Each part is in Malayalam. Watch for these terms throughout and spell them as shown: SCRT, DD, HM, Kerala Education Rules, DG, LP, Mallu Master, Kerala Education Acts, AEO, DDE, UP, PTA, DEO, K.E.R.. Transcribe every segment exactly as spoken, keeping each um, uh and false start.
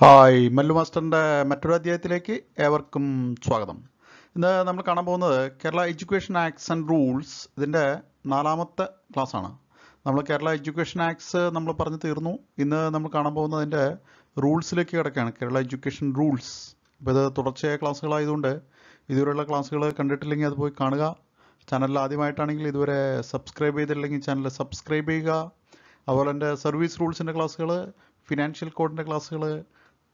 Hi, Mallu Master and Matura Diatileki, Everkum Swagadam. In the Namakanabona, Kerala Education Acts and Rules, then the Nalamata Klasana. Namla Kerala Education Acts, Namla Parnatirno, in the Namakanabona, in the Rules Lekiakan, Kerala Education Rules. Whether Torache classical is under Idurella classical conducting as boy Kanaga, Channel Adimataniki, there subscribe the link channel, subscribe our service rules in the classical, financial code in the classical.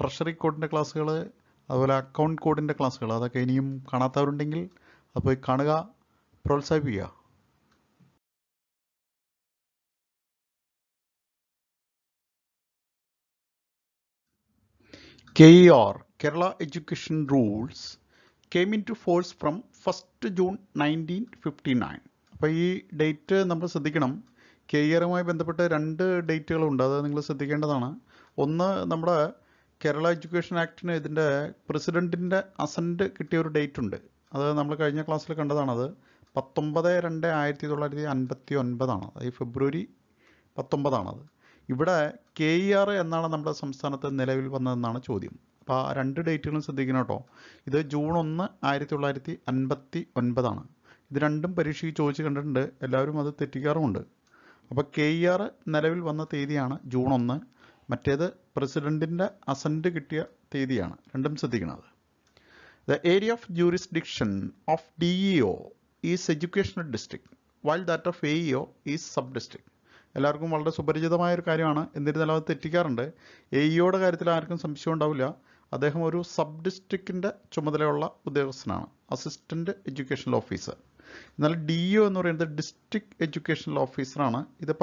Treasury code in the class, account code in the class, the Kenium Kanata Rundingle, Apoy Kanaga, Prolsavia. K E R, Kerala Education Rules, came into force from first June nineteen fifty-nine. By date number Sadikanam, K E R may be the under date alone, other than Sadikandana, on the number. Kerala Education Act is the President in the Assent date. That is the class. That is the nineteenth of February. February. This is K E R and the Samstana. This is the June first nineteen fifty-nine. This random Perishi Chochi Elarum other K E R Nelavil one the June the President in the Assent Kittia Thediana, random Sadiganada. The area of jurisdiction of D E O is educational district, while that of A E O is sub district. Elarkum Alda Superjadamir Kariana, in the Tikarande, A E O Karitarkan Samshon Davila, Adehamaru sub district in the Chomadala Udevasana, Assistant Educational Officer. Now, D E O is the District Educational Officer. This is the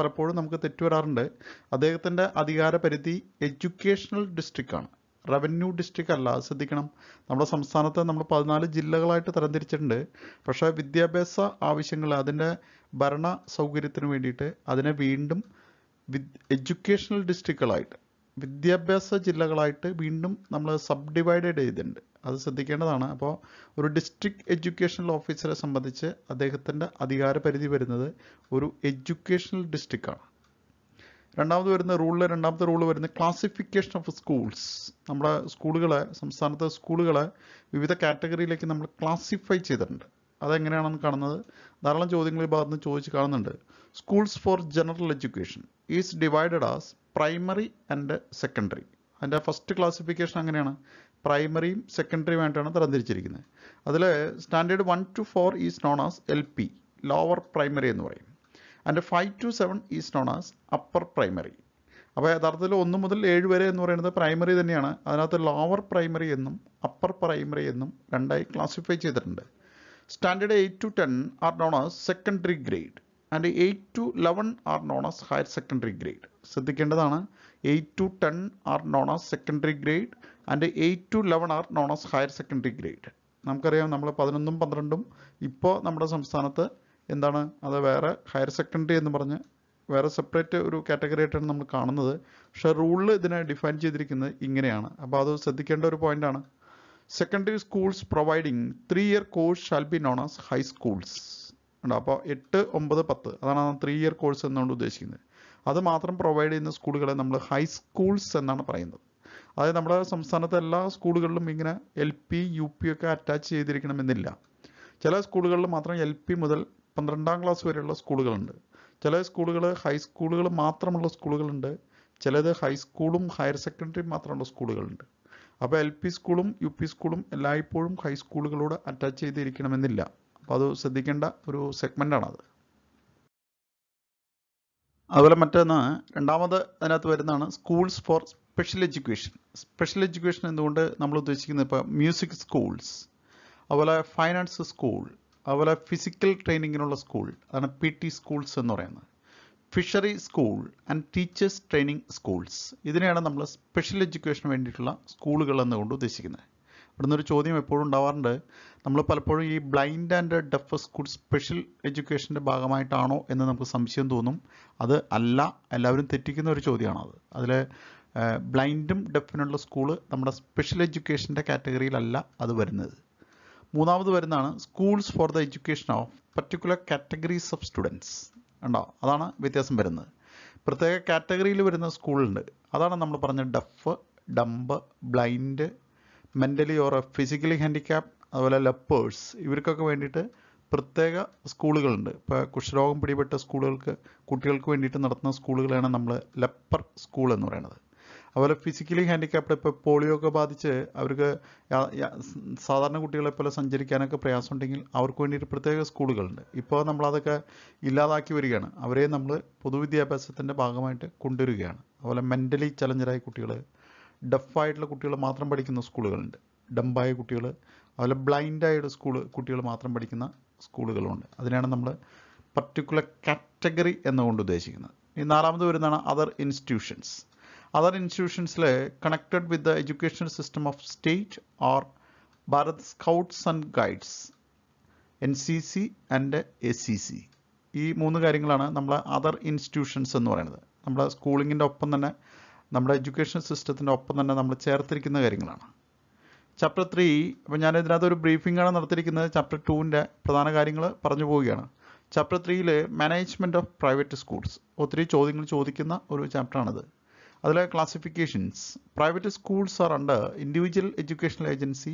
Adhigara Educational District. Revenue District is the Samsanata, Jilla, Prasha Vidya Besa, Avishangala, Adena, Barana, Saugiritan Vedita, Adena Vindum with Educational District Light. Vidya Besa Jillagalite, Vindum, Namla subdivided agent. That's the case. A district educational officer is a educational district. The rule is the classification of schools. We classify the category like classify. Schools for general education is divided as primary and secondary. And the first classification is primary, secondary, and another. Standard one to four is known as L P, lower primary. And five to seven is known as upper primary. If one to seven primary, then lower primary, upper primary, and classify. Standard eight to ten are known as secondary grade. And eight to eleven are known as higher secondary grade. So, eight to ten are known as secondary grade and eight to eleven are known as higher secondary grade. Namkarayam namala eleven twelve ippo nammude samsthanathe endana adu vera higher secondary ennu parnja vera separate oru category aanu nammal kaanunathu. She rule idine define cheyidirikkunnu ingeneyana. Appo adu sadikkenda oru point aanu. Secondary schools providing three year course shall be known as high schools. Appo eight nine ten adana three year course ennu udheshikkunnu. That is provided in the school. High schools. That is the school. L P, U P attached to the school. L P is twelfth class. The school is high school. The high school is higher secondary. L P school, U P school, high school is attached to the high school. That is a segment. Schools for special education. Special education is music schools, finance school, physical training school, P T schools, fishery school and teachers training schools. These are special education schools. We have blind and deaf school special education. That is blind and deaf school special education category. Schools for the education of particular categories of students. That is the category. That is the school. That is deaf, dumb, blind, mentally or physically handicapped, അതുപോലെ ലെപ്പേഴ്സ് ഇവർക്കൊക്കെ വേണ്ടിയിട്ട് പ്രത്യേക സ്കൂളുകളുണ്ട്. ഇപ്പോൾ കുഷ്ഠരോഗം പിടിപെട്ട സ്കൂളുകൾക്ക് കുട്ടികൾക്ക് വേണ്ടിയിട്ട് നടത്തുന്ന സ്കൂളുകളാണ് നമ്മൾ ലെപ്പർ സ്കൂൾ എന്ന് പറയുന്നത്. അതുപോലെ ഫിസിക്കലി ഹാൻഡിക്യാപ്ഡ് ഇപ്പോൾ പോളിയോ ഒക്കെ ബാധിച്ച് അവർക്ക് സാധാരണ കുട്ടികളെ പോലെ സഞ്ചരിക്കാനൊക്കെ പ്രയാസമുണ്ടെങ്കിൽ അവർക്ക് വേണ്ടിയിട്ട് പ്രത്യേക സ്കൂളുകളുണ്ട്. ഇപ്പോൾ നമ്മളതൊക്കെ ഇല്ലാതാക്കി വരികയാണ്. അവരെ നമ്മൾ പൊതുവിദ്യാഭ്യാസത്തിൻ്റെ ഭാഗമായിട്ട് കൊണ്ടുവരികയാണ്. അതുപോലെ മെൻ്റലി ചലഞ്ചറായ കുട്ടികൾ, ഡഫായിട്ടുള്ള കുട്ടികൾ മാത്രം പഠിക്കുന്ന സ്കൂളുകളുണ്ട്, ഡംബായ കുട്ടികൾ, അതുപോലെ ബ്ലൈൻഡായിട്ട് സ്കൂൾ കുട്ടികൾ മാത്രം പഠിക്കുന്ന സ്കൂളുകളുണ്ട്. അതിനാണ് നമ്മൾ പർട്ടിക്കുലർ കാറ്റഗറി എന്നുകൊണ്ട് ഉദ്ദേശിക്കുന്നത്. ഈ നാലാമത് വരുന്നതാണ് അതർ ഇൻസ്റ്റിറ്റ്യൂഷൻസ്. അതർ ഇൻസ്റ്റിറ്റ്യൂഷൻസിൽ connected with the education system of state or Bharat scouts and guides, N C C and S C C. ഈ മൂന്ന് കാര്യങ്ങളാണ് നമ്മളെ അതർ ഇൻസ്റ്റിറ്റ്യൂഷൻസ് എന്ന് പറയുന്നത്. നമ്മുടെ സ്കൂളിങ്ങിൻ്റെ ഒപ്പം തന്നെ നമ്മുടെ എഡ്യൂക്കേഷൻ സിസ്റ്റത്തിൻ്റെ ഒപ്പം തന്നെ നമ്മൾ ചേർത്തിരിക്കുന്ന കാര്യങ്ങളാണ്. ചാപ്റ്റർ ത്രീ, അപ്പോൾ ഞാൻ ഇതിനകത്ത് ഒരു ബ്രീഫിംഗാണ് നടത്തിയിരിക്കുന്നത്. ചാപ്റ്റർ ടൂവിൻ്റെ പ്രധാന കാര്യങ്ങൾ പറഞ്ഞു പോവുകയാണ്. ചാപ്റ്റർ ത്രീയിൽ മാനേജ്മെൻറ്റ് ഓഫ് പ്രൈവറ്റ് സ്കൂൾസ്, ഒത്തിരി ചോദ്യങ്ങൾ ചോദിക്കുന്ന ഒരു ചാപ്റ്ററാണിത്. അതിലെ classifications, private schools are under individual educational agency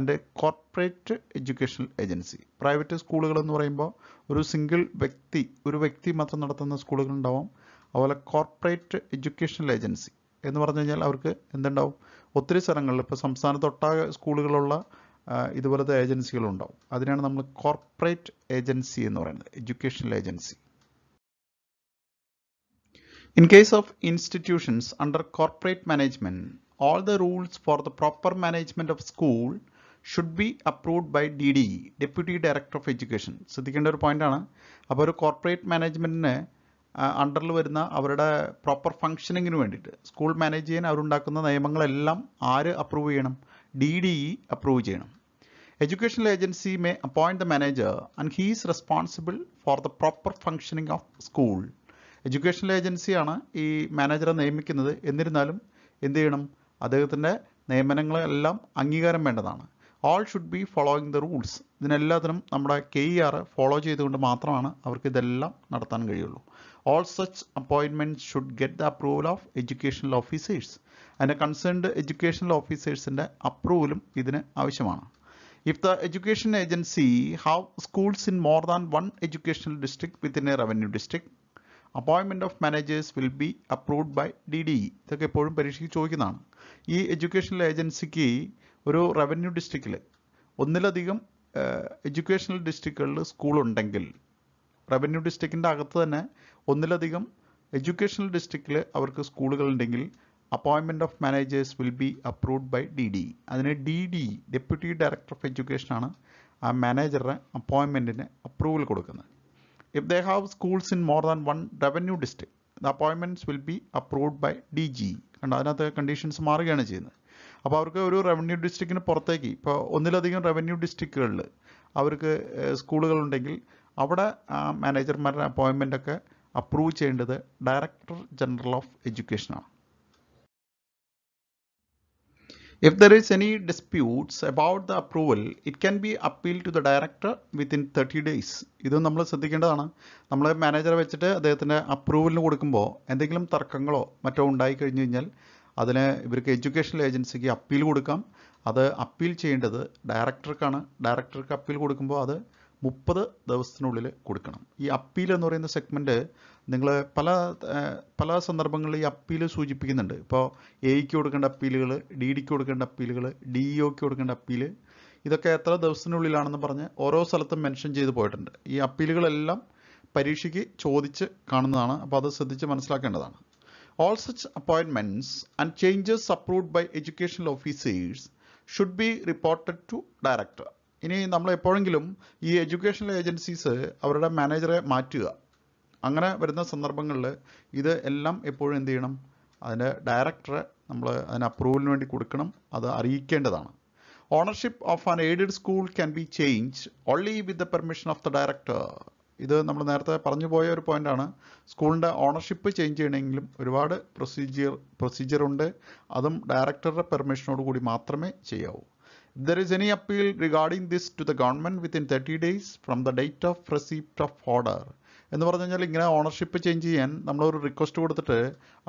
and corporate educational agency. Private സ്കൂളുകളെന്ന് പറയുമ്പോൾ ഒരു സിംഗിൾ വ്യക്തി ഒരു വ്യക്തി മാത്രം നടത്തുന്ന സ്കൂളുകളുണ്ടാവും. അതുപോലെ കോർപ്പറേറ്റ് എഡ്യൂക്കേഷണൽ ഏജൻസി എന്ന് പറഞ്ഞു കഴിഞ്ഞാൽ അവർക്ക് എന്തുണ്ടാവും, ഒത്തിരി സ്ഥലങ്ങളിൽ ഇപ്പോൾ സംസ്ഥാനത്തൊട്ടാകെ സ്കൂളുകളുള്ള ഇതുപോലത്തെ ഏജൻസികളുണ്ടാവും. അതിനാണ് നമ്മൾ കോർപ്പറേറ്റ് ഏജൻസി എന്ന് പറയുന്നത്, educational agency. In case of institutions under corporate management, all the rules for the proper management of school should be approved by D D E, Deputy Director of Education. ശ്രദ്ധിക്കേണ്ട ഒരു പോയിന്റാണ്. അപ്പോൾ ഒരു കോർപ്പറേറ്റ് മാനേജ്മെൻറ്റിന് അണ്ടറിൽ വരുന്ന അവരുടെ പ്രോപ്പർ ഫങ്ഷനിങ്ങിന് വേണ്ടിയിട്ട് സ്കൂൾ മാനേജ് ചെയ്യാൻ അവരുണ്ടാക്കുന്ന നിയമങ്ങളെല്ലാം ആര് അപ്രൂവ് ചെയ്യണം? ഡി ഡി ഇ അപ്രൂവ് ചെയ്യണം. Educational agency may appoint the manager and he is responsible for the proper functioning of school. Educational ഏജൻസിയാണ് ഈ മാനേജറെ നിയമിക്കുന്നത്. എന്നിരുന്നാലും എന്ത് ചെയ്യണം, അദ്ദേഹത്തിൻ്റെ നിയമനങ്ങളെല്ലാം അംഗീകാരം വേണ്ടതാണ്. All should be following the rules. ഇതിനെല്ലാത്തിനും നമ്മുടെ കെ ഇ ആർ ഫോളോ ചെയ്തുകൊണ്ട് മാത്രമാണ് അവർക്ക് ഇതെല്ലാം നടത്താൻ കഴിയുള്ളൂ. All such appointments should get the approval of educational officers. അതിൻ്റെ കൺസേൺഡ് എഡ്യൂക്കേഷണൽ ഓഫീസേഴ്സിൻ്റെ അപ്രൂവലും ഇതിന് ആവശ്യമാണ്. If the education agency have schools in more than one educational district within a revenue district, appointment of managers will be approved by D D E. ഇതൊക്കെ എപ്പോഴും പരീക്ഷയ്ക്ക് ചോദിക്കുന്നതാണ്. ഈ എഡ്യൂക്കേഷണൽ ഏജൻസിക്ക് ഒരു റവന്യൂ ഡിസ്ട്രിക്റ്റിൽ ഒന്നിലധികം എഡ്യൂക്കേഷണൽ ഡിസ്ട്രിക്റ്റുകളിൽ സ്കൂളുണ്ടെങ്കിൽ, റവന്യൂ ഡിസ്ട്രിക്റ്റിൻ്റെ അകത്ത് തന്നെ ഒന്നിലധികം എഡ്യൂക്കേഷണൽ ഡിസ്ട്രിക്റ്റിൽ അവർക്ക് സ്കൂളുകളുണ്ടെങ്കിൽ appointment of managers will be approved by D D E. അതിന് D D E, deputy director of എഡ്യൂക്കേഷനാണ് ആ മാനേജറുടെ അപ്പോയിൻമെൻറ്റിന് അപ്രൂവൽ കൊടുക്കുന്നത്. If they have schools in more than one revenue district, the appointments will be approved by D G. കണ്ട അതിനകത്ത് കണ്ടീഷൻസ് മാറുകയാണ് ചെയ്യുന്നത്. അപ്പോൾ അവർക്ക് ഒരു റവന്യൂ ഡിസ്ട്രിക്റ്റിന് പുറത്തേക്ക് ഇപ്പോൾ ഒന്നിലധികം റവന്യൂ ഡിസ്ട്രിക്റ്റുകളിൽ അവർക്ക് സ്കൂളുകളുണ്ടെങ്കിൽ അവിടെ മാനേജർമാരുടെ അപ്പോയിൻമെൻ്റ് ഒക്കെ അപ്രൂവ് ചെയ്യേണ്ടത് ഡയറക്ടർ ജനറൽ ഓഫ് എഡ്യൂക്കേഷനാണ്. If there is any disputes about the approval, it can be appealed to the director within thirty days. ഇതും നമ്മൾ ശ്രദ്ധിക്കേണ്ടതാണ്. നമ്മൾ മാനേജറെ വെച്ചിട്ട് അദ്ദേഹത്തിൻ്റെ അപ്രൂവലിന് കൊടുക്കുമ്പോൾ എന്തെങ്കിലും തർക്കങ്ങളോ മറ്റോ ഉണ്ടായിക്കഴിഞ്ഞു കഴിഞ്ഞാൽ അതിന് ഇവർക്ക് എഡ്യൂക്കേഷണൽ ഏജൻസിക്ക് അപ്പീൽ കൊടുക്കാം. അത് അപ്പീൽ ചെയ്യേണ്ടത് ഡയറക്ടർക്കാണ്. ഡയറക്ടർക്ക് അപ്പീൽ കൊടുക്കുമ്പോൾ അത് മുപ്പത് ദിവസത്തിനുള്ളിൽ കൊടുക്കണം. ഈ അപ്പീൽ എന്ന് പറയുന്ന സെഗ്മെൻറ്റ് നിങ്ങൾ പല പല സന്ദർഭങ്ങളിൽ ഈ അപ്പീൽ സൂചിപ്പിക്കുന്നുണ്ട്. ഇപ്പോൾ എയ്ക്ക് കൊടുക്കേണ്ട അപ്പീലുകൾ, ഡി ഡിക്ക് കൊടുക്കേണ്ട അപ്പീലുകൾ, ഡി ഇഒക്ക് കൊടുക്കേണ്ട അപ്പീല്, ഇതൊക്കെ എത്ര ദിവസത്തിനുള്ളിലാണെന്ന് പറഞ്ഞ് ഓരോ സ്ഥലത്തും മെൻഷൻ ചെയ്ത് പോയിട്ടുണ്ട്. ഈ അപ്പീലുകളെല്ലാം പരീക്ഷയ്ക്ക് ചോദിച്ച് കാണുന്നതാണ്. അപ്പോൾ അത് ശ്രദ്ധിച്ച് മനസ്സിലാക്കേണ്ടതാണ്. All such appointments and changes approved by educational officers should be reported to director. ഇനി നമ്മൾ എപ്പോഴെങ്കിലും ഈ എഡ്യൂക്കേഷണൽ ഏജൻസീസ് അവരുടെ മാനേജറെ മാറ്റുക, അങ്ങനെ വരുന്ന സന്ദർഭങ്ങളിൽ ഇത് എല്ലാം എപ്പോഴും എന്ത് ചെയ്യണം, അതിൻ്റെ ഡയറക്ടറെ നമ്മൾ അതിന് അപ്രൂവലിന് വേണ്ടി കൊടുക്കണം. അത് അറിയിക്കേണ്ടതാണ്. Ownership of an aided school can be change only with the permission of the director. ഇത് നമ്മൾ നേരത്തെ പറഞ്ഞു പോയ ഒരു പോയിൻ്റാണ്. സ്കൂളിൻ്റെ ഓണർഷിപ്പ് ചേഞ്ച് ചെയ്യണമെങ്കിലും ഒരുപാട് പ്രൊസീജിയർ പ്രൊസീജിയറുണ്ട്. അതും ഡയറക്ടറുടെ പെർമിഷനോട് കൂടി മാത്രമേ ചെയ്യാവൂ. There is any appeal regarding this to the government within thirty days from the date of receipt of order. എന്ന് പറഞ്ഞു കഴിഞ്ഞാൽ ഇങ്ങനെ ഓണർഷിപ്പ് ചേഞ്ച് ചെയ്യാൻ നമ്മളൊരു റിക്വസ്റ്റ് കൊടുത്തിട്ട്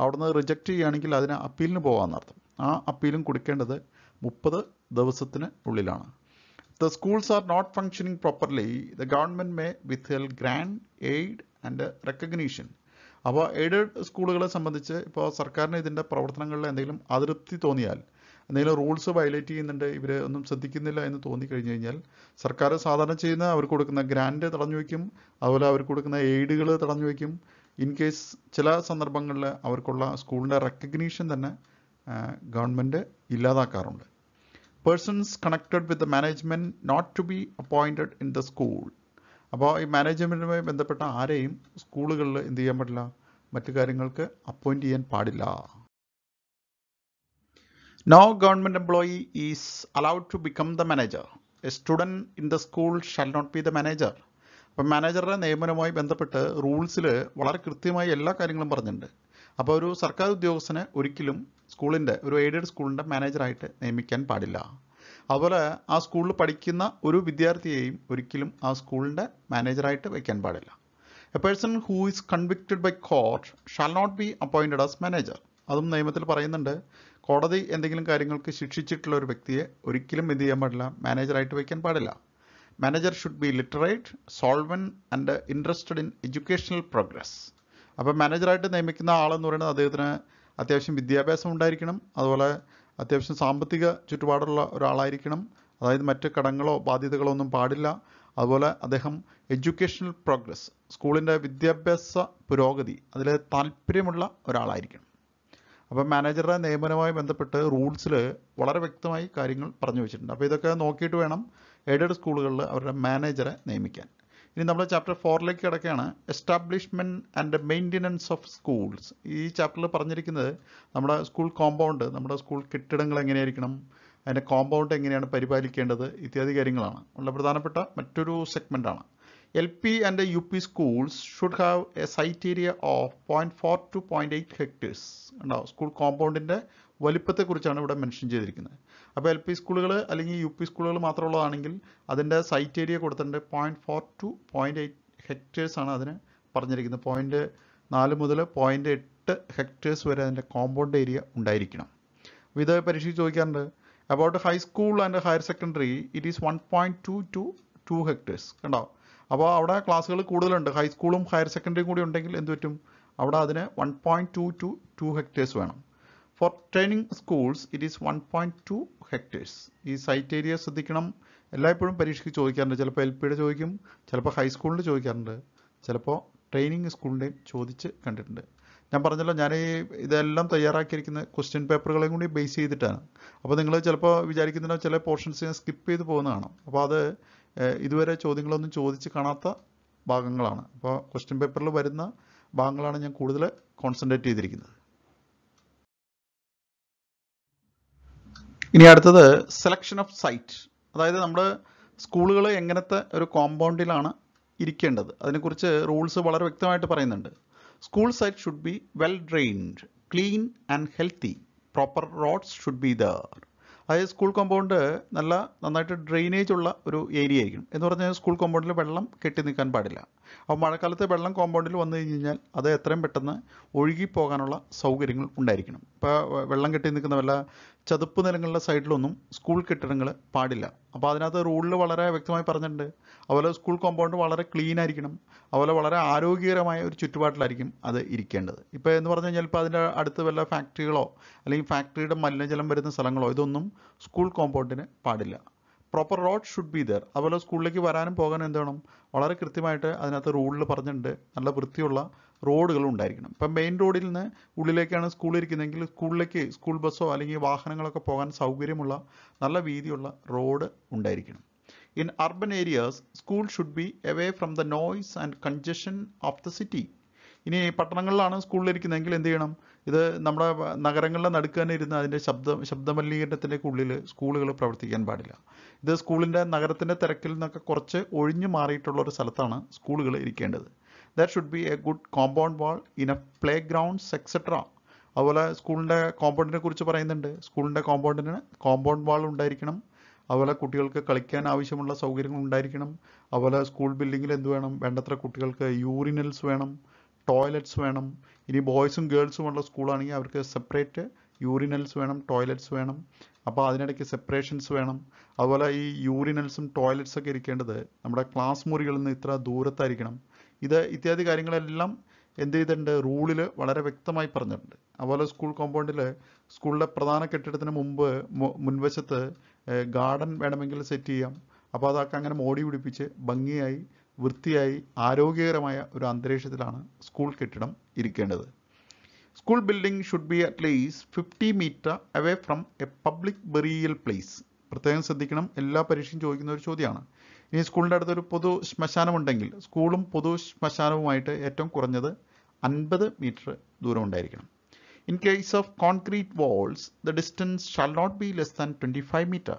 അവിടുന്ന് റിജക്റ്റ് ചെയ്യുകയാണെങ്കിൽ അതിന് അപ്പീലിന് പോകാമെന്നർത്ഥം. ആ അപ്പീലും കൊടുക്കേണ്ടത് മുപ്പത് ദിവസത്തിന് ഉള്ളിലാണ്. The schools are not functioning properly. The government may withhold grant, aid and recognition. അപ്പോൾ എയ്ഡഡ് സ്കൂളുകളെ സംബന്ധിച്ച് ഇപ്പോൾ സർക്കാരിന് ഇതിൻ്റെ പ്രവർത്തനങ്ങളിൽ എന്തെങ്കിലും അതൃപ്തി തോന്നിയാൽ, എന്തെങ്കിലും റൂൾസ് വയലേറ്റ് ചെയ്യുന്നുണ്ട്, ഇവർ ഒന്നും ശ്രദ്ധിക്കുന്നില്ല എന്ന് തോന്നിക്കഴിഞ്ഞ് കഴിഞ്ഞാൽ സർക്കാർ സാധാരണ ചെയ്യുന്ന അവർക്ക് കൊടുക്കുന്ന ഗ്രാൻഡ് തടഞ്ഞു വയ്ക്കും, അതുപോലെ അവർക്ക് കൊടുക്കുന്ന എയ്ഡുകൾ തടഞ്ഞു വയ്ക്കും. ഇൻ കേസ് ചില സന്ദർഭങ്ങളിൽ അവർക്കുള്ള സ്കൂളിൻ്റെ റെക്കഗ്നീഷൻ തന്നെ ഗവൺമെൻറ് ഇല്ലാതാക്കാറുണ്ട്. Persons connected with the management not to be appointed in the school. അപ്പോൾ ഈ മാനേജ്മെൻറ്റുമായി ബന്ധപ്പെട്ട ആരെയും സ്കൂളുകളിൽ എന്ത് ചെയ്യാൻ പറ്റില്ല, മറ്റു കാര്യങ്ങൾക്ക് അപ്പോയിൻറ്റ് ചെയ്യാൻ പാടില്ല. No government employee is allowed to become the manager. A student in the school shall not be the manager. അപ്പോൾ മാനേജറുടെ നിയമനവുമായി ബന്ധപ്പെട്ട് റൂൾസിൽ വളരെ കൃത്യമായി എല്ലാ കാര്യങ്ങളും പറഞ്ഞിട്ടുണ്ട്. അപ്പോൾ ഒരു സർക്കാർ ഉദ്യോഗസ്ഥനെ ഒരിക്കലും സ്കൂളിൻ്റെ, ഒരു എയ്ഡഡ് സ്കൂളിൻ്റെ മാനേജറായിട്ട് നിയമിക്കാൻ പാടില്ല. അതുപോലെ ആ സ്കൂളിൽ പഠിക്കുന്ന ഒരു വിദ്യാർത്ഥിയെയും ഒരിക്കലും ആ സ്കൂളിൻ്റെ മാനേജറായിട്ട് വയ്ക്കാൻ പാടില്ല. A person who is convicted by court shall not be appointed as manager. അതും നിയമത്തിൽ പറയുന്നുണ്ട്. കോടതി എന്തെങ്കിലും കാര്യങ്ങൾക്ക് ശിക്ഷിച്ചിട്ടുള്ള ഒരു വ്യക്തിയെ ഒരിക്കലും എന്ത് ചെയ്യാൻ പാടില്ല, മാനേജറായിട്ട് വയ്ക്കാൻ പാടില്ല. Manager should be literate, solvent and interested in educational progress. അപ്പോൾ മാനേജറായിട്ട് നിയമിക്കുന്ന ആളെന്ന് പറയുന്നത് അദ്ദേഹത്തിന് അത്യാവശ്യം വിദ്യാഭ്യാസം ഉണ്ടായിരിക്കണം, അതുപോലെ അത്യാവശ്യം സാമ്പത്തിക ചുറ്റുപാടുള്ള ഒരാളായിരിക്കണം. അതായത് മറ്റ് കടങ്ങളോ ബാധ്യതകളോ ഒന്നും പാടില്ല. അതുപോലെ അദ്ദേഹം എഡ്യൂക്കേഷണൽ പ്രോഗ്രസ്, സ്കൂളിൻ്റെ വിദ്യാഭ്യാസ പുരോഗതി, അതിൽ താല്പര്യമുള്ള ഒരാളായിരിക്കണം. അപ്പോൾ മാനേജറുടെ നിയമനവുമായി ബന്ധപ്പെട്ട് റൂൾസിൽ വളരെ വ്യക്തമായി കാര്യങ്ങൾ പറഞ്ഞു വെച്ചിട്ടുണ്ട്. അപ്പോൾ ഇതൊക്കെ നോക്കിയിട്ട് വേണം എയ്ഡഡ് സ്കൂളുകളിൽ അവരുടെ മാനേജറെ നിയമിക്കാൻ. ഇനി നമ്മൾ ചാപ്റ്റർ ഫോറിലേക്ക് കിടക്കുകയാണ്. Establishment and maintenance of schools. ഈ ചാപ്റ്ററിൽ പറഞ്ഞിരിക്കുന്നത് നമ്മുടെ സ്കൂൾ കോമ്പൗണ്ട്, നമ്മുടെ സ്കൂൾ കെട്ടിടങ്ങൾ എങ്ങനെയായിരിക്കണം, അതിൻ്റെ കോമ്പൗണ്ട് എങ്ങനെയാണ് പരിപാലിക്കേണ്ടത്, ഇത്യാദി കാര്യങ്ങളാണ് ഉള്ള പ്രധാനപ്പെട്ട മറ്റൊരു സെഗ്മെൻറ്റാണ്. L P and U P schools should have a site area of point four to point eight hectares ഉണ്ടാവും. സ്കൂൾ കോമ്പൗണ്ടിൻ്റെ വലിപ്പത്തെക്കുറിച്ചാണ് ഇവിടെ മെൻഷൻ ചെയ്തിരിക്കുന്നത്. അപ്പോൾ എൽ പി സ്കൂളുകൾ അല്ലെങ്കിൽ യു പി സ്കൂളുകൾ മാത്രമുള്ളതാണെങ്കിൽ അതിൻ്റെ സൈറ്റ് ഏരിയ കൊടുത്തിട്ടുണ്ട് point four to point eight ഹെക്ടേഴ്സാണ് അതിന് പറഞ്ഞിരിക്കുന്നത്. പോയിൻറ്റ് നാല് മുതൽ പോയിൻറ്റ് എട്ട് ഹെക്ടേഴ്സ് വരെ അതിൻ്റെ കോമ്പൗണ്ട് ഏരിയ ഉണ്ടായിരിക്കണം. ഇത് പരീക്ഷയ്ക്ക് ചോദിക്കാറുണ്ട്. About high school and higher secondary it is one point two to two hectares ഉണ്ടാവും. അപ്പോൾ അവിടെ ക്ലാസ്സുകൾ കൂടുതലുണ്ട്, ഹൈസ്കൂളും ഹയർ സെക്കൻഡറിയും കൂടി ഉണ്ടെങ്കിൽ എന്ത് പറ്റും, അവിടെ അതിന് one point two to two hectares വേണം. For training schools it is one point two hectares. ഈ സൈറ്റ് ഏരിയ ശ്രദ്ധിക്കണം. എല്ലായ്പ്പോഴും പരീക്ഷയ്ക്ക് ചോദിക്കാറുണ്ട്. ചിലപ്പോൾ എൽ പിയുടെ ചോദിക്കും, ചിലപ്പോൾ ഹൈസ്കൂളിൻ്റെ ചോദിക്കാറുണ്ട്, ചിലപ്പോൾ ട്രെയിനിങ് സ്കൂളിൻ്റെയും ചോദിച്ച് കണ്ടിട്ടുണ്ട്. ഞാൻ പറഞ്ഞല്ലോ, ഞാൻ ഈ ഇതെല്ലാം തയ്യാറാക്കിയിരിക്കുന്ന ക്വസ്റ്റ്യൻ പേപ്പറുകളെയും കൂടി ബേസ് ചെയ്തിട്ടാണ്. അപ്പോൾ നിങ്ങൾ ചിലപ്പോൾ വിചാരിക്കുന്ന ചില പോർഷൻസ് ഞാൻ സ്കിപ്പ് ചെയ്ത് പോകുന്നതാണ്. അപ്പോൾ അത് ഇതുവരെ ചോദ്യങ്ങളൊന്നും ചോദിച്ച് കാണാത്ത ഭാഗങ്ങളാണ്. അപ്പോൾ ക്വസ്റ്റ്യൻ പേപ്പറിൽ വരുന്ന ഭാഗങ്ങളാണ് ഞാൻ കൂടുതൽ കോൺസെൻട്രേറ്റ് ചെയ്തിരിക്കുന്നത്. ഇനി അടുത്തത് സെലക്ഷൻ ഓഫ് സൈറ്റ്. അതായത് നമ്മുടെ സ്കൂളുകൾ എങ്ങനത്തെ ഒരു കോമ്പൗണ്ടിലാണ് ഇരിക്കേണ്ടത്, അതിനെക്കുറിച്ച് റൂൾസ് വളരെ വ്യക്തമായിട്ട് പറയുന്നുണ്ട്. School site should be well drained, clean and healthy, proper roads should be there. അതായത് സ്കൂൾ കോമ്പൗണ്ട് നല്ല നന്നായിട്ട് ഡ്രെയിനേജ് ഉള്ള ഒരു ഏരിയ ആയിരിക്കും. എന്ന് പറഞ്ഞാൽ സ്കൂൾ കോമ്പൗണ്ടിൽ വെള്ളം കെട്ടി നിൽക്കാൻ പാടില്ല. അപ്പോൾ മഴക്കാലത്ത് വെള്ളം കോമ്പൗണ്ടിൽ വന്നു കഴിഞ്ഞ് കഴിഞ്ഞാൽ അത് എത്രയും പെട്ടെന്ന് ഒഴുകിപ്പോകാനുള്ള സൗകര്യങ്ങൾ ഉണ്ടായിരിക്കണം. ഇപ്പോൾ വെള്ളം കെട്ടി നിൽക്കുന്ന വല്ല ചതുപ്പ് നിലങ്ങളുടെ സൈഡിലൊന്നും സ്കൂൾ കെട്ടിടങ്ങൾ പാടില്ല. അപ്പോൾ അതിനകത്ത് റൂളിൽ വളരെ വ്യക്തമായി പറഞ്ഞിട്ടുണ്ട്. അതുപോലെ സ്കൂൾ കോമ്പൗണ്ട് വളരെ ക്ലീൻ ആയിരിക്കണം, അതുപോലെ വളരെ ആരോഗ്യകരമായ ഒരു ചുറ്റുപാടിലായിരിക്കും അത് ഇരിക്കേണ്ടത്. ഇപ്പോൾ എന്ന് പറഞ്ഞു കഴിഞ്ഞാൽ ഇപ്പോൾ അതിൻ്റെ അടുത്ത് വല്ല ഫാക്ടറികളോ അല്ലെങ്കിൽ ഫാക്ടറിയുടെ മലിനജലം വരുന്ന സ്ഥലങ്ങളോ ഇതൊന്നും സ്കൂൾ കോമ്പൗണ്ടിന് പാടില്ല. Proper road should be there. അതുപോലെ സ്കൂളിലേക്ക് വരാനും പോകാനും എന്ത് വേണം, വളരെ കൃത്യമായിട്ട് അതിനകത്ത് റൂളിൽ പറഞ്ഞിട്ടുണ്ട് നല്ല വൃത്തിയുള്ള റോഡുകളും ഉണ്ടായിരിക്കണം. ഇപ്പം മെയിൻ റോഡിൽ നിന്ന് ഉള്ളിലേക്കാണ് സ്കൂൾ ഇരിക്കുന്നതെങ്കിൽ സ്കൂളിലേക്ക് സ്കൂൾ ബസ്സോ അല്ലെങ്കിൽ വാഹനങ്ങളൊക്കെ പോകാൻ സൗകര്യമുള്ള നല്ല വീതിയുള്ള റോഡ് ഉണ്ടായിരിക്കണം. In urban areas school should be away from the noise and congestion of the city. ഇനി പട്ടണങ്ങളിലാണ് സ്കൂളിലിരിക്കുന്നതെങ്കിൽ എന്ത് ചെയ്യണം, ഇത് നമ്മുടെ നഗരങ്ങളിലെ നടുക്ക് തന്നെ ഇരുന്ന് അതിൻ്റെ ശബ്ദ ശബ്ദമലിനീകരണത്തിൻ്റെ ഉള്ളിൽ സ്കൂളുകൾ പ്രവർത്തിക്കാൻ പാടില്ല. ഇത് സ്കൂളിൻ്റെ നഗരത്തിൻ്റെ തിരക്കിൽ നിന്നൊക്കെ കുറച്ച് ഒഴിഞ്ഞു മാറിയിട്ടുള്ളൊരു സ്ഥലത്താണ് സ്കൂളുകൾ ഇരിക്കേണ്ടത്. That should be a good compound wall, in a play grounds etcetera. അതുപോലെ സ്കൂളിൻ്റെ കോമ്പൗണ്ടിനെ കുറിച്ച് പറയുന്നുണ്ട്. സ്കൂളിൻ്റെ കോമ്പൗണ്ടിന് കോമ്പൗണ്ട് വാൾ ഉണ്ടായിരിക്കണം. അതുപോലെ കുട്ടികൾക്ക് കളിക്കാൻ ആവശ്യമുള്ള സൗകര്യങ്ങൾ ഉണ്ടായിരിക്കണം. അതുപോലെ സ്കൂൾ ബിൽഡിങ്ങിൽ എന്ത് വേണം, വേണ്ടത്ര കുട്ടികൾക്ക് യൂറിനൽസ് വേണം, ടോയ്ലറ്റ്സ് വേണം. ഇനി ബോയ്സും ഗേൾസുമുള്ള സ്കൂളാണെങ്കിൽ അവർക്ക് സെപ്പറേറ്റ് യൂറിനൽസ് വേണം, ടോയ്ലറ്റ്സ് വേണം. അപ്പോൾ അതിനിടയ്ക്ക് സെപ്പറേഷൻസ് വേണം. അതുപോലെ ഈ യൂറിനൽസും ടോയ്ലറ്റ്സൊക്കെ ഇരിക്കേണ്ടത് നമ്മുടെ ക്ലാസ് മുറികളിൽ നിന്ന് ഇത്ര ദൂരത്തായിരിക്കണം. ഇത് ഇത്യാദി കാര്യങ്ങളെല്ലാം എന്ത് ചെയ്തിട്ടുണ്ട്, റൂളിൽ വളരെ വ്യക്തമായി പറഞ്ഞിട്ടുണ്ട്. അതുപോലെ സ്കൂൾ കോമ്പൗണ്ടിൽ സ്കൂളിലെ പ്രധാന കെട്ടിടത്തിന് മുമ്പ് മുൻവശത്ത് ഗാർഡൻ വേണമെങ്കിൽ സെറ്റ് ചെയ്യാം. അപ്പോൾ അതൊക്കെ അങ്ങനെ മോടി പിടിപ്പിച്ച് ഭംഗിയായി വൃത്തിയായി ആരോഗ്യകരമായ ഒരു അന്തരീക്ഷത്തിലാണ് സ്കൂൾ കെട്ടിടം ഇരിക്കേണ്ടത്. School building should be at least fifty metre away from a public burial place. പ്രത്യേകം ശ്രദ്ധിക്കണം, എല്ലാ പരീക്ഷയും ചോദിക്കുന്ന ഒരു ചോദ്യമാണ്. ഇനി സ്കൂളിൻ്റെ അടുത്തൊരു പൊതു ശ്മശാനമുണ്ടെങ്കിൽ സ്കൂളും പൊതു ശ്മശാനവുമായിട്ട് ഏറ്റവും കുറഞ്ഞത് അൻപത് മീറ്റർ ദൂരം ഉണ്ടായിരിക്കണം. In case of concrete walls the distance shall not be less than twenty five metre.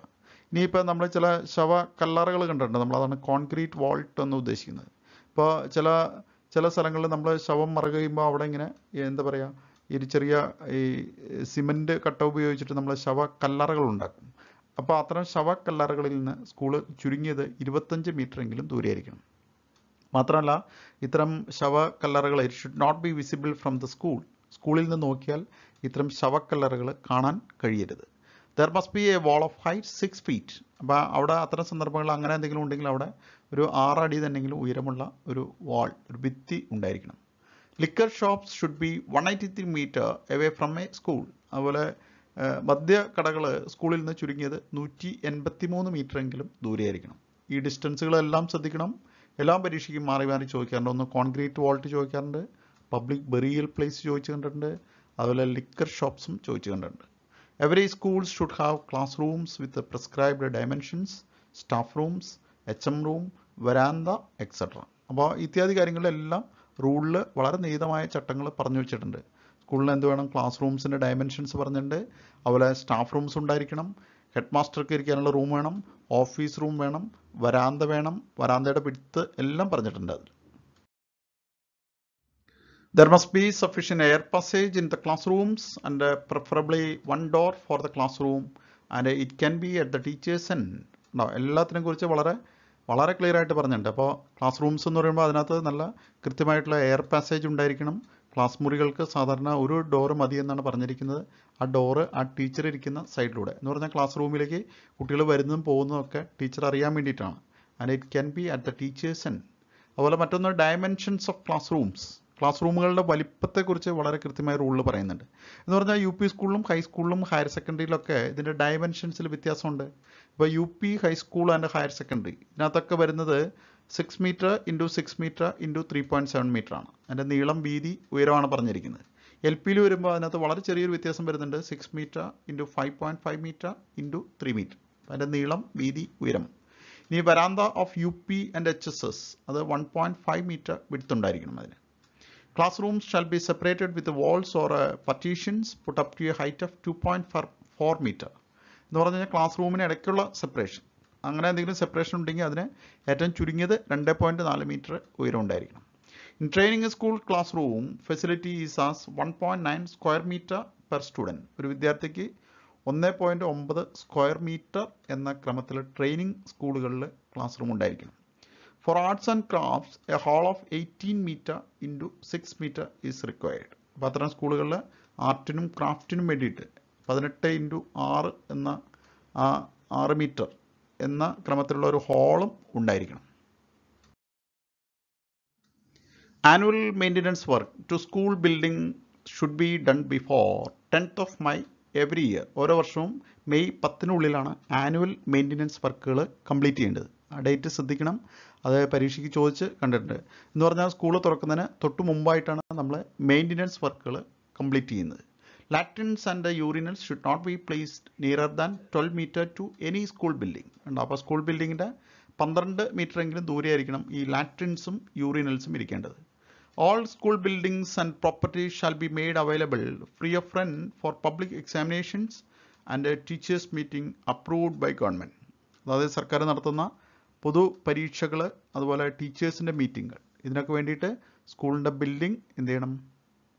ഇനിയിപ്പോൾ നമ്മൾ ചില ശവ കല്ലറകൾ കണ്ടിട്ടുണ്ട്, നമ്മളതാണ് കോൺക്രീറ്റ് വാൾട്ട് എന്ന് ഉദ്ദേശിക്കുന്നത്. ഇപ്പോൾ ചില ചില സ്ഥലങ്ങളിൽ നമ്മൾ ശവം മറകയുമ്പോൾ അവിടെ ഇങ്ങനെ എന്താ പറയുക, ഈ ചെറിയ ഈ സിമെൻറ്റ് കട്ട ഉപയോഗിച്ചിട്ട് നമ്മൾ ശവ കല്ലറകൾ ഉണ്ടാക്കും. അപ്പോൾ അത്തരം ശവ കല്ലറകളിൽ നിന്ന് സ്കൂള് ചുരുങ്ങിയത് ഇരുപത്തഞ്ച് മീറ്റർ എങ്കിലും ദൂരെയായിരിക്കണം. മാത്രമല്ല ഇത്തരം ശവ കല്ലറകൾ it should not be visible from the school. സ്കൂളിൽ നിന്ന് നോക്കിയാൽ ഇത്തരം ശവ കല്ലറകൾ കാണാൻ കഴിയരുത്. There must be a wall of height six feet. അപ്പോൾ അവിടെ അത്തരം സന്ദർഭങ്ങൾ അങ്ങനെ എന്തെങ്കിലും ഉണ്ടെങ്കിൽ അവിടെ ഒരു ആറടി തന്നെങ്കിലും ഉയരമുള്ള ഒരു വാൾ, ഒരു ഭിത്തി ഉണ്ടായിരിക്കണം. Liquor shops should be one eighty three metre away from a school. അതുപോലെ മദ്യ കടകൾ സ്കൂളിൽ നിന്ന് ചുരുങ്ങിയത് നൂറ്റി എൺപത്തി മൂന്ന് മീറ്ററെങ്കിലും ദൂരെയായിരിക്കണം. ഈ ഡിസ്റ്റൻസുകളെല്ലാം ശ്രദ്ധിക്കണം. എല്ലാ പരീക്ഷയ്ക്കും മാറി മാറി ചോദിക്കാറുണ്ട്. ഒന്ന് കോൺക്രീറ്റ് വാൾട്ട് ചോദിക്കാറുണ്ട്, പബ്ലിക് ബെറിയൽ പ്ലേസ് ചോദിച്ചു കണ്ടിട്ടുണ്ട്, അതുപോലെ ലിക്കർ ഷോപ്സും ചോദിച്ചു കണ്ടിട്ടുണ്ട്. Every school should have class rooms with prescribed dimensions, staff rooms, H M room, വരാന്ത എക്സെട്ര. അപ്പോൾ ഇത്യാദി കാര്യങ്ങളിലെല്ലാം റൂളിൽ വളരെ നിയതമായ ചട്ടങ്ങൾ പറഞ്ഞു വെച്ചിട്ടുണ്ട്. സ്കൂളിൽ എന്ത് വേണം, ക്ലാസ് റൂംസിൻ്റെ ഡയമെൻഷൻസ് പറഞ്ഞിട്ടുണ്ട്. അതുപോലെ സ്റ്റാഫ് റൂംസ് ഉണ്ടായിരിക്കണം, ഹെഡ് മാസ്റ്റർക്ക് ഇരിക്കാനുള്ള റൂം വേണം, ഓഫീസ് റൂം വേണം, വരാന്ത വേണം, വരാന്തയുടെ വിഡ്ത്ത് എല്ലാം പറഞ്ഞിട്ടുണ്ട് അതിൽ. There must be sufficient air passage in the classrooms and preferably one door for the classroom and it can be at the teacher's end. എല്ലാത്തിനെ കുറിച്ച് വളരെ വളരെ ക്ലിയർ ആയിട്ട് പറഞ്ഞിട്ടുണ്ട്. അപ്പോൾ ക്ലാസ് റൂംസ് എന്ന് പറയുമ്പോൾ അതിനകത്ത് നല്ല കൃത്യമായിട്ടുള്ള എയർ പാസേജ് ഉണ്ടായിരിക്കണം. ക്ലാസ് മുറികൾക്ക് സാധാരണ ഒരു ഡോറ് മതി എന്നാണ് പറഞ്ഞിരിക്കുന്നത്. ആ ഡോറ് ആ ടീച്ചർ ഇരിക്കുന്ന സൈഡിലൂടെ എന്ന് പറഞ്ഞാൽ ക്ലാസ് റൂമിലേക്ക് കുട്ടികൾ വരുന്നതും പോകുന്നതും ഒക്കെ ടീച്ചർ അറിയാൻ വേണ്ടിയിട്ടാണ്. And it can be at the teachers end. അതുപോലെ മറ്റൊന്ന് dimensions of class rooms. Class റൂമുകളുടെ വലിപ്പത്തെക്കുറിച്ച് വളരെ കൃത്യമായ റൂളിൽ പറയുന്നുണ്ട്. എന്ന് പറഞ്ഞാൽ യു പി സ്കൂളിലും ഹൈസ്കൂളിലും ഹയർ സെക്കൻഡറിയിലൊക്കെ ഇതിൻ്റെ ഡയമെൻഷൻസിൽ വ്യത്യാസമുണ്ട്. ഇപ്പോൾ U P high school and higher secondary ഇതിനകത്തൊക്കെ വരുന്നത് six metre into six metre into three point seven മീറ്ററാണ്. അതിൻ്റെ നീളം, വീതി, ഉയരമാണ് പറഞ്ഞിരിക്കുന്നത്. എൽ പിയിൽ വരുമ്പോൾ അതിനകത്ത് വളരെ ചെറിയൊരു വ്യത്യാസം വരുന്നുണ്ട്. Six metre into five point five metre into three metre. അതിൻ്റെ നീളം, വീതി, ഉയരം. ഇനി വരാന്ത of U P and H S S അത് വൺ പോയിൻറ്റ് ഫൈവ് മീറ്റർ വിടുത്തുണ്ടായിരിക്കണം. അതിന് class rooms shall be separated with walls or partitions put up to a height of two point four four metre എന്ന് പറഞ്ഞു കഴിഞ്ഞാൽ ക്ലാസ് റൂമിന് ഇടയ്ക്കുള്ള സെപ്പറേഷൻ, അങ്ങനെ എന്തെങ്കിലും സെപ്പറേഷൻ ഉണ്ടെങ്കിൽ അതിന് ഏറ്റവും ചുരുങ്ങിയത് രണ്ട് പോയിൻറ്റ് നാല് മീറ്റർ ഉയരം ഉണ്ടായിരിക്കണം. In training school class room facility is as one point nine square metre per student. ഒരു വിദ്യാർത്ഥിക്ക് ഒന്ന് പോയിൻറ്റ് ഒമ്പത് സ്ക്വയർ മീറ്റർ എന്ന ക്രമത്തിൽ ട്രെയിനിങ് സ്കൂളുകളിൽ ക്ലാസ് റൂം ഉണ്ടായിരിക്കണം. For arts and crafts a hall of eighteen metre into six metre is required. അപ്പോൾ അത്തരം സ്കൂളുകളിൽ ആർട്ടിനും ക്രാഫ്റ്റിനും വേണ്ടിയിട്ട് പതിനെട്ട് ഇൻറ്റു ആറ് എന്ന ആറ് മീറ്റർ എന്ന ക്രമത്തിലുള്ള ഒരു ഹാളും ഉണ്ടായിരിക്കണം. Annual maintenance work to school building should be done before tenth of May every year. ഓരോ വർഷവും മെയ് പത്തിനുള്ളിലാണ് ആനുവൽ മെയിൻ്റനൻസ് വർക്കുകൾ കംപ്ലീറ്റ് ചെയ്യേണ്ടത്. ആ ഡേറ്റ് ശ്രദ്ധിക്കണം. അത് പരീക്ഷയ്ക്ക് ചോദിച്ച് കണ്ടിട്ടുണ്ട്. എന്ന് പറഞ്ഞാൽ സ്കൂൾ തുറക്കുന്നതിന് തൊട്ട് മുമ്പായിട്ടാണ് നമ്മൾ മെയിൻ്റനൻസ് വർക്കുകൾ കംപ്ലീറ്റ് ചെയ്യുന്നത്. Latrines and the urinals should not be placed nearer than twelve meter to any school building. And അപ്പോൾ സ്കൂൾ ബിൽഡിങ്ങിൻ്റെ പന്ത്രണ്ട് മീറ്റർ എങ്കിലും ദൂരെയായിരിക്കണം ഈ ലാട്രിൻസും യൂറിനൽസും ഇരിക്കേണ്ടത്. All school buildings and properties shall be made available free of rent for public examinations and a teachers meeting approved by government. അതായത് സർക്കാർ നടത്തുന്ന പൊതു പരീക്ഷകൾ, അതുപോലെ ടീച്ചേഴ്സിൻ്റെ മീറ്റിങ്ങുകൾ, ഇതിനൊക്കെ വേണ്ടിയിട്ട് സ്കൂളിൻ്റെ ബിൽഡിംഗ് എന്ത് ചെയ്യണം,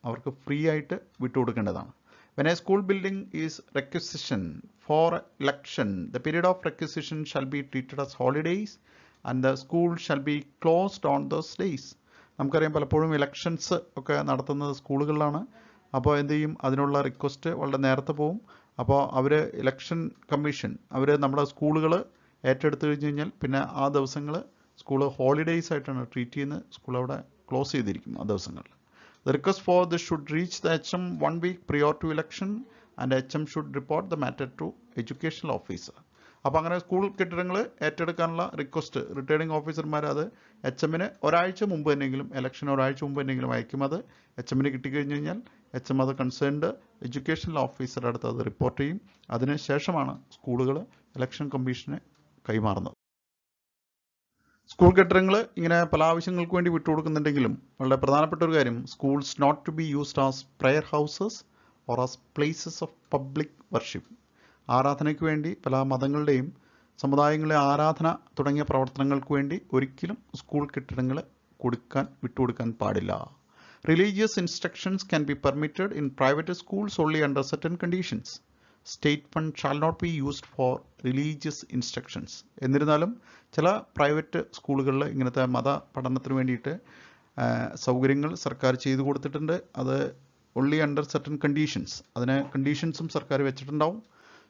അവർക്ക് ഫ്രീ ആയിട്ട് വിട്ടുകൊടുക്കേണ്ടതാണ്. When a school building is requisitioned for election, the period of requisition shall be treated as holidays and the school shall be closed on those days. നമുക്കറിയാം പലപ്പോഴും ഇലക്ഷൻസ് ഒക്കെ നടത്തുന്നത് സ്കൂളുകളിലാണ്. അപ്പോൾ എന്ത് ചെയ്യും, അതിനുള്ള റിക്വസ്റ്റ് വളരെ നേരത്തെ പോവും. അപ്പോൾ അവർ ഇലക്ഷൻ കമ്മീഷൻ അവർ നമ്മുടെ സ്കൂളുകൾ ഏറ്റെടുത്ത് കഴിഞ്ഞ് കഴിഞ്ഞാൽ പിന്നെ ആ ദിവസങ്ങൾ സ്കൂൾ ഹോളിഡേയ്സ് ആയിട്ടാണ് ട്രീറ്റ് ചെയ്യുന്നത്. സ്കൂൾ അവിടെ ക്ലോസ് ചെയ്തിരിക്കും ആ ദിവസങ്ങളിൽ. The request for this should reach the H M one week prior to election and H M should report the matter to educational officer. അപ്പോൾ അങ്ങനെ സ്കൂൾ കെട്ടിടങ്ങൾ ഏറ്റെടുക്കാനുള്ള റിക്വസ്റ്റ് റിട്ടേണിംഗ് ഓഫീസർമാർ അത് എച്ച് എമ്മിന് ഒരാഴ്ച മുമ്പ് തന്നെയെങ്കിലും ഇലക്ഷൻ ഒരാഴ്ച മുമ്പ് തന്നെയെങ്കിലും അയക്കും. അത് എച്ച് എമ്മിന് കിട്ടിക്കഴിഞ്ഞ് കഴിഞ്ഞാൽ എച്ച് എം അത് കൺസേൺഡ് എഡ്യൂക്കേഷണൽ ഓഫീസറുടെ അടുത്ത് അത് റിപ്പോർട്ട് ചെയ്യും. അതിനുശേഷമാണ് സ്കൂളുകൾ ഇലക്ഷൻ കമ്മീഷന് കൈമാറുന്നത്. സ്കൂൾ കെട്ടിടങ്ങൾ ഇങ്ങനെ പല ആവശ്യങ്ങൾക്ക് വേണ്ടി വിട്ടുകൊടുക്കുന്നുണ്ടെങ്കിലും വളരെ പ്രധാനപ്പെട്ട ഒരു കാര്യം, schools not to be used as prayer houses or as places of public worship. ആരാധനയ്ക്ക് വേണ്ടി പല മതങ്ങളുടെയും സമുദായങ്ങളിലെ ആരാധന തുടങ്ങിയ പ്രവർത്തനങ്ങൾക്ക് വേണ്ടി ഒരിക്കലും സ്കൂൾ കെട്ടിടങ്ങൾ കൊടുക്കാൻ വിട്ടുകൊടുക്കാൻ പാടില്ല. Religious instructions can be permitted in private schools only under certain conditions. State fund shall not be used for religious instructions. എന്നിരുന്നാലും ചില പ്രൈവറ്റ് സ്കൂളുകളിൽ ഇങ്ങനത്തെ മത പഠനത്തിന് വേണ്ടിയിട്ട് സൗകര്യങ്ങൾ സർക്കാർ ചെയ്തു കൊടുത്തിട്ടുണ്ട്. അത് ഓൺലി അണ്ടർ സർട്ടൻ കണ്ടീഷൻസ്, അതിന് കണ്ടീഷൻസും സർക്കാർ വെച്ചിട്ടുണ്ടാവും.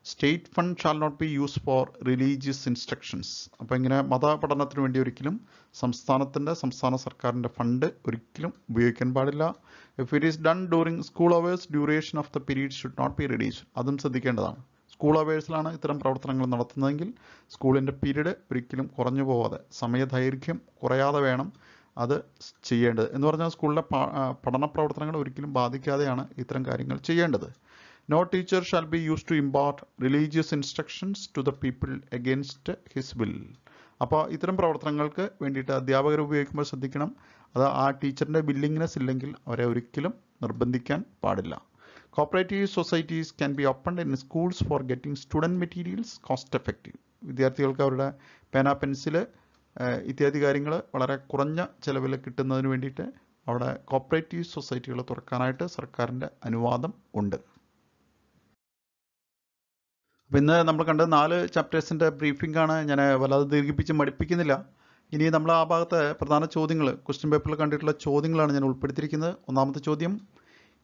State fund shall not be used for religious instructions. അപ്പോൾ ഇങ്ങനെ മത പഠനത്തിന് വേണ്ടി ഒരിക്കലും സംസ്ഥാനത്തിൻ്റെ സംസ്ഥാന സർക്കാരിൻ്റെ ഫണ്ട് ഒരിക്കലും ഉപയോഗിക്കാൻ പാടില്ല. If it is done during school hours duration of the period should not be reduced. അതും ശ്രദ്ധിക്കേണ്ടതാണ്. സ്കൂൾ അവേഴ്സിലാണ് ഇത്തരം പ്രവർത്തനങ്ങൾ നടത്തുന്നതെങ്കിൽ സ്കൂളിൻ്റെ പീരീഡ് ഒരിക്കലും കുറഞ്ഞു പോവാതെ സമയദൈർഘ്യം കുറയാതെ വേണം അത് ചെയ്യേണ്ടത്. എന്ന് പറഞ്ഞാൽ സ്കൂളിലെ പഠന പ്രവർത്തനങ്ങൾ ഒരിക്കലും ബാധിക്കാതെയാണ് ഇത്തരം കാര്യങ്ങൾ ചെയ്യേണ്ടത്. No teacher shall be used to impart religious instructions to the people against his will. അപ്പോൾ ഇത്തരം പ്രവർത്തനങ്ങൾക്ക് വേണ്ടിയിട്ട് അധ്യാപകർ ഉപയോഗിക്കുമ്പോൾ ശ്രദ്ധിക്കണം, അത് ആ ടീച്ചറിൻ്റെ വില്ലിങ്നെസ് ഇല്ലെങ്കിൽ അവരെ ഒരിക്കലും നിർബന്ധിക്കാൻ പാടില്ല. Cooperative societies can be opened in schools for getting student materials cost effective. വിദ്യാർത്ഥികൾക്ക് അവരുടെ പേന പെൻസില് ഇത്യാദി കാര്യങ്ങൾ വളരെ കുറഞ്ഞ ചിലവിൽ കിട്ടുന്നതിന് വേണ്ടിയിട്ട് അവിടെ കോപ്പറേറ്റീവ് സൊസൈറ്റികൾ തുറക്കാനായിട്ട് സർക്കാരിൻ്റെ അനുവാദം ഉണ്ട്. അപ്പോൾ ഇന്ന് നമ്മൾ കണ്ട നാല് ചാപ്റ്റേഴ്സിൻ്റെ ബ്രീഫിംഗാണ്. ഞാൻ വല്ലാതെ ദീർഘിപ്പിച്ച് മടിപ്പിക്കുന്നില്ല. ഇനി നമ്മൾ ആ ഭാഗത്തെ പ്രധാന ചോദ്യങ്ങൾ, ക്വസ്റ്റ്യൻ പേപ്പറിൽ കണ്ടിട്ടുള്ള ചോദ്യങ്ങളാണ് ഞാൻ ഉൾപ്പെടുത്തിയിരിക്കുന്നത്. ഒന്നാമത്തെ ചോദ്യം,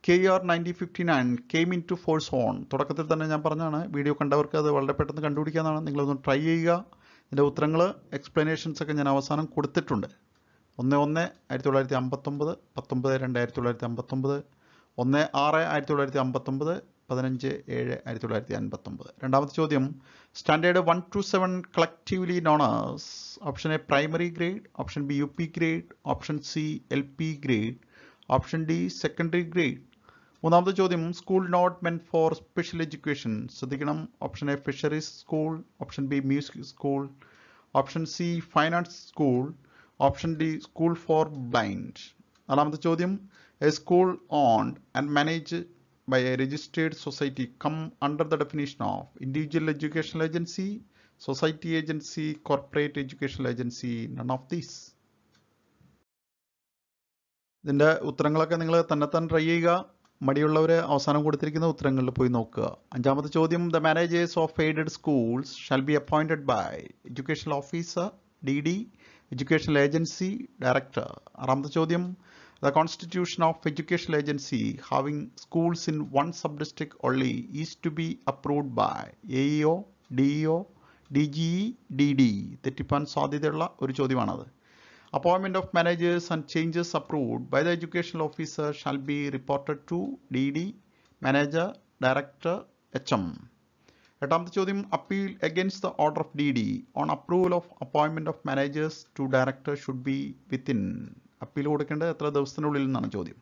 K R nineteen fifty nine came into force on. തുടക്കത്തിൽ തന്നെ ഞാൻ പറഞ്ഞാണ്, വീഡിയോ കണ്ടവർക്ക് അത് വളരെ പെട്ടെന്ന് കണ്ടുപിടിക്കാനാണ്. നിങ്ങളൊന്ന് ട്രൈ ചെയ്യുക. ഇതിൻ്റെ ഉത്തരങ്ങൾ എക്സ്പ്ലനേഷൻസൊക്കെ ഞാൻ അവസാനം കൊടുത്തിട്ടുണ്ട്. ഒന്ന് ഒന്ന് ആയിരത്തി തൊള്ളായിരത്തി അമ്പത്തൊമ്പത്, പത്തൊമ്പത് രണ്ട് ആയിരത്തി തൊള്ളായിരത്തി അമ്പത്തൊമ്പത്, ഒന്ന് ആറ് ആയിരത്തി തൊള്ളായിരത്തി അമ്പത്തൊമ്പത്, പതിനഞ്ച് ഏഴ് ആയിരത്തി തൊള്ളായിരത്തി അൻപത്തൊമ്പത്. രണ്ടാമത്തെ ചോദ്യം, standard one to seven collectively known as option A primary grade, option B U P grade, option C L P grade, option D secondary grade. മൂന്നാമത്തെ ചോദ്യം, school not meant for special education. ശ്രദ്ധിക്കണം, option A fisheries school, option B music school, option C fine arts school, option D school for blind. നാലാമത്തെ ചോദ്യം, a school owned and manage by a registered society come under the definition of individual educational agency, society agency, corporate educational agency, none of these. ഇതിൻ്റെ ഉത്തരങ്ങളൊക്കെ നിങ്ങൾ തന്നെത്താൻ ട്രൈ ചെയ്യുക. മടിയുള്ളവരെ അവസാനം കൊടുത്തിരിക്കുന്ന ഉത്തരങ്ങളിൽ പോയി നോക്കുക. അഞ്ചാമത്തെ ചോദ്യം, the managers of aided schools shall be appointed by educational officer, D D, educational agency, director. ആറാമത്തെ ചോദ്യം, the constitution of educational agency having schools in one sub-district only is to be approved by A E O, D E O, D G, D D. തെറ്റിപ്പാൻ സാധ്യതയുള്ള ഒരു ചോദ്യമാണത്. Appointment of managers and changes approved by the educational officer shall be reported to D D, manager, director, H M. എട്ടാമത്തെ ചോദ്യം, appeal against the order of D D on approval of appointment of managers to director should be within. Appeal കൊടുക്കേണ്ടത് എത്ര ദിവസത്തിനുള്ളിൽ നിന്നാണ് ചോദ്യം.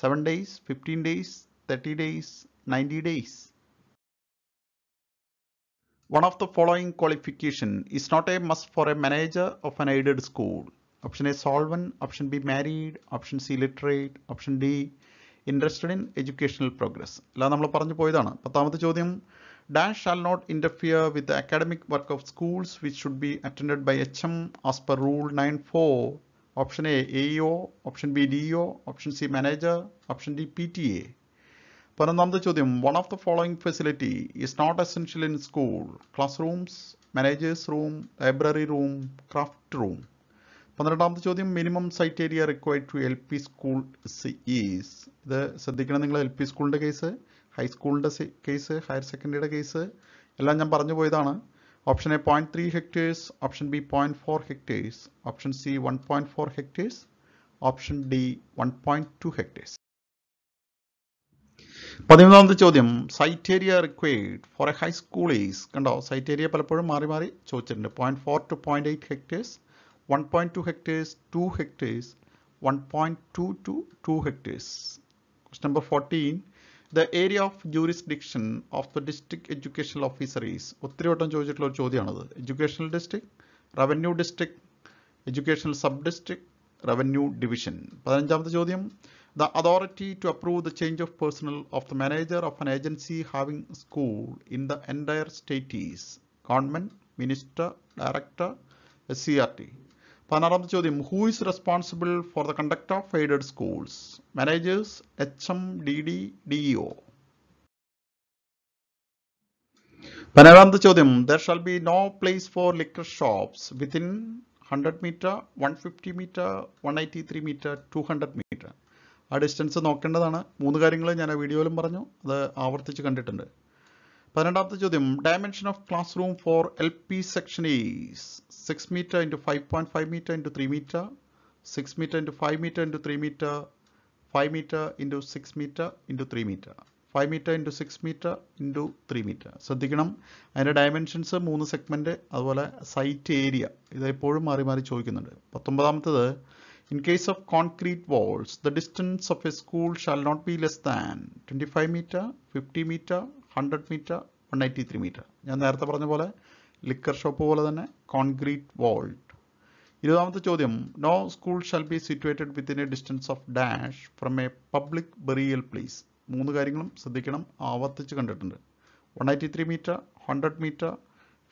Seven days, fifteen days, thirty days, ninety days. One of the following qualification is not a must for a manager of an aided school. Option A solvent, option B married, option C literate, option D interested in educational progress. എല്ലാം നമ്മൾ പറഞ്ഞു പോയതാണ്. പത്താമത്തെ ചോദ്യം, dash shall not interfere with the academic work of schools which should be attended by H M as per rule nine four. Option A, A E O, option B, D E O, option C, manager, option D, P T A. പതിനൊന്നാമത്തെ ചോദ്യം, one of the following facility is not essential in school: classrooms, managers room, library room, craft room. പന്ത്രണ്ടാമത്തെ ചോദ്യം, minimum site area required to L P school is. ഇത് ശ്രദ്ധിക്കണം നിങ്ങൾ, എൽ പി സ്കൂളിൻ്റെ കേസ്, ഹൈസ്കൂളിൻ്റെ കേസ്, ഹയർ സെക്കൻഡറിയുടെ കേസ് എല്ലാം ഞാൻ പറഞ്ഞു പോയതാണ്. Option A point three hectares, option B point four hectares, option C one point four hectares, option D one point two hectares. പതിമൂന്നാമത്തെ ചോദ്യം, site area required for a high school is. കണ്ടോ, സൈറ്റ് ഏരിയ പലപ്പോഴും മാറി മാറി ചോദിച്ചിട്ടുണ്ട്. Point four to point eight hectares, one point two hectares, two hectares, one point to to two hectares. Question number fourteen, the area of jurisdiction of the district educational officer is. ഒത്തിരി വട്ടം ചോദിച്ചിട്ടുള്ള ഒരു ചോദ്യമാണത്. Educational district, revenue district, educational sub district, revenue division. പതിനഞ്ചാമത്തെ ചോദ്യം, the authority to approve the change of personnel of the manager of an agency having school in the entire state is government, minister, director, S C R T. പതിനാറാമത്തെ ചോദ്യം, who is responsible for the conduct of aided schools? Managers, H M, D D, D E O. പതിനേഴാമത്തെ ചോദ്യം, there shall be no place for liquor shops within one hundred meter, one hundred fifty meter, one hundred eighty-three meter, two hundred meter. ആ ഡിസ്റ്റൻസ് നോക്കേണ്ടതാണ്. മൂന്ന് കാര്യങ്ങൾ ഞാൻ ആ വീഡിയോയിലും പറഞ്ഞു, അത് ആവർത്തിച്ച് കണ്ടിട്ടുണ്ട്. പന്ത്രണ്ടാമത്തെ ചോദ്യം, dimension of class room for L P section is six metre into five point five metre into three metre, six metre into five metre into three metre, five metre into six metre into three metre, five metre into six metre into three metre. ശ്രദ്ധിക്കണം, അതിൻ്റെ ഡയമെൻഷൻസ്, മൂന്ന് സെഗ്മെൻറ്റ്, അതുപോലെ സൈറ്റ് ഏരിയ, ഇതെപ്പോഴും മാറി മാറി ചോദിക്കുന്നുണ്ട്. പത്തൊമ്പതാമത്തത്, in case of concrete walls, the distance of a school shall not be less than twenty-five meter, fifty meter, one hundred meter, one hundred eighty-three meter. ഞാൻ നേരത്തെ പറഞ്ഞ പോലെ ലിക്കർ ഷോപ്പ് പോലെ തന്നെ കോൺക്രീറ്റ് വാൾട്ട്. ഇരുപതാമത്തെ ചോദ്യം, no school shall be situated within a distance of dash from a public burial place. മൂന്ന് കാര്യങ്ങളും ശ്രദ്ധിക്കണം, ആവർത്തിച്ച് കണ്ടിട്ടുണ്ട്. One ninety three metre, hundred metre,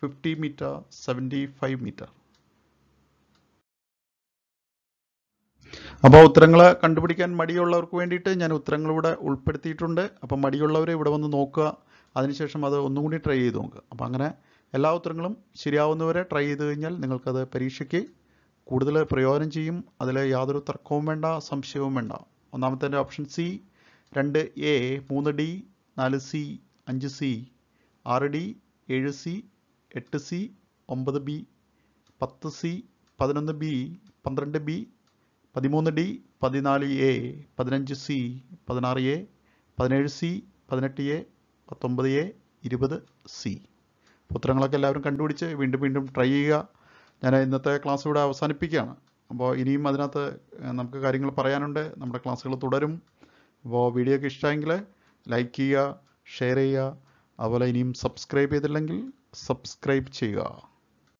fifty metre, seventy five metre. അപ്പോൾ ഉത്തരങ്ങൾ കണ്ടുപിടിക്കാൻ മടിയുള്ളവർക്ക് വേണ്ടിയിട്ട് ഞാൻ ഉത്തരങ്ങളിവിടെ ഉൾപ്പെടുത്തിയിട്ടുണ്ട്. അപ്പോൾ മടിയുള്ളവരെ ഇവിടെ വന്ന് നോക്കുക, അതിനുശേഷം അത് ഒന്നും കൂടി ട്രൈ ചെയ്ത് നോക്കുക. അപ്പോൾ അങ്ങനെ എല്ലാ ഉത്തരങ്ങളും ശരിയാവുന്നവരെ ട്രൈ ചെയ്ത് കഴിഞ്ഞാൽ നിങ്ങൾക്കത് പരീക്ഷയ്ക്ക് കൂടുതൽ പ്രയോജനം ചെയ്യും. അതിൽ യാതൊരു തർക്കവും വേണ്ട, സംശയവും വേണ്ട. ഒന്നാമത്തെ ഓപ്ഷൻ സി, രണ്ട് എ, മൂന്ന് ഡി, നാല് സി, അഞ്ച് സി, ആറ് ഡി, ഏഴ് സി, എട്ട് സി, ഒമ്പത് ബി, പത്ത് സി, പതിനൊന്ന് ബി, പന്ത്രണ്ട് ബി, പതിമൂന്ന് ഡി, പതിനാല് എ, പതിനഞ്ച് സി, പതിനാറ് എ, പതിനേഴ് സി, പതിനെട്ട് എ, പത്തൊമ്പത് എ, ഇരുപത് സി. ഉത്തരങ്ങളൊക്കെ എല്ലാവരും കണ്ടുപിടിച്ച് വീണ്ടും വീണ്ടും ട്രൈ ചെയ്യുക. ഞാൻ ഇന്നത്തെ ക്ലാസ് ഇവിടെ അവസാനിപ്പിക്കുകയാണ്. അപ്പോൾ ഇനിയും അതിനകത്ത് നമുക്ക് കാര്യങ്ങൾ പറയാനുണ്ട്. നമ്മുടെ ക്ലാസ്സുകൾ തുടരും. അപ്പോൾ വീഡിയോ ഒക്കെ ഇഷ്ടമെങ്കിൽ ലൈക്ക് ചെയ്യുക, ഷെയർ ചെയ്യുക. അതുപോലെ ഇനിയും സബ്സ്ക്രൈബ് ചെയ്തില്ലെങ്കിൽ സബ്സ്ക്രൈബ് ചെയ്യുക.